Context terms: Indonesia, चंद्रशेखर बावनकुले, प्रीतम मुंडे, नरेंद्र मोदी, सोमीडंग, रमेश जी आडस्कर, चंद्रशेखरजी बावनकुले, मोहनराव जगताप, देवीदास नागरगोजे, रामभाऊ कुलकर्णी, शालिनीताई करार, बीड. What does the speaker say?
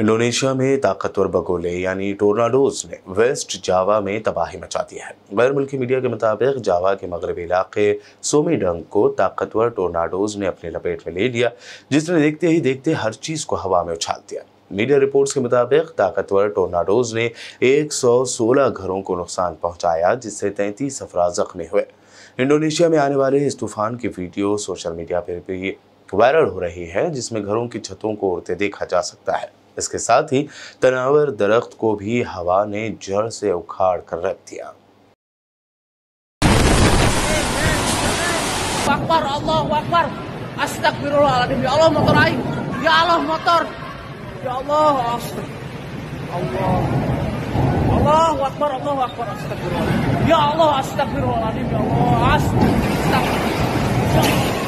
Indonesia में ताकतवर बगोले यानी टोर्नाडोज ने वेस्ट जावा में तबाही मचा दी है। गैर मुल्की मीडिया के मुताबिक जावा के मगरबी इलाके सोमीडंग को ताकतवर टोर्नाडोज ने अपनी लपेट में ले लिया, जिसने देखते ही देखते हर चीज़ को हवा में उछाल दिया। मीडिया रिपोर्ट्स के मुताबिक ताकतवर टोर्नाडोज ने 116 घरों को नुकसान पहुंचाया, जिससे 33 अफराद जख्मी हुए। इंडोनेशिया में आने वाले इस तूफान की वीडियो सोशल मीडिया पर भी वायरल हो रही है, जिसमें घरों की छतों को उड़ते देखा जा सकता है। इसके साथ ही तनावर दरख्त को भी हवा ने जड़ से उखाड़ कर रख दिया। अल्लाह अल्लाह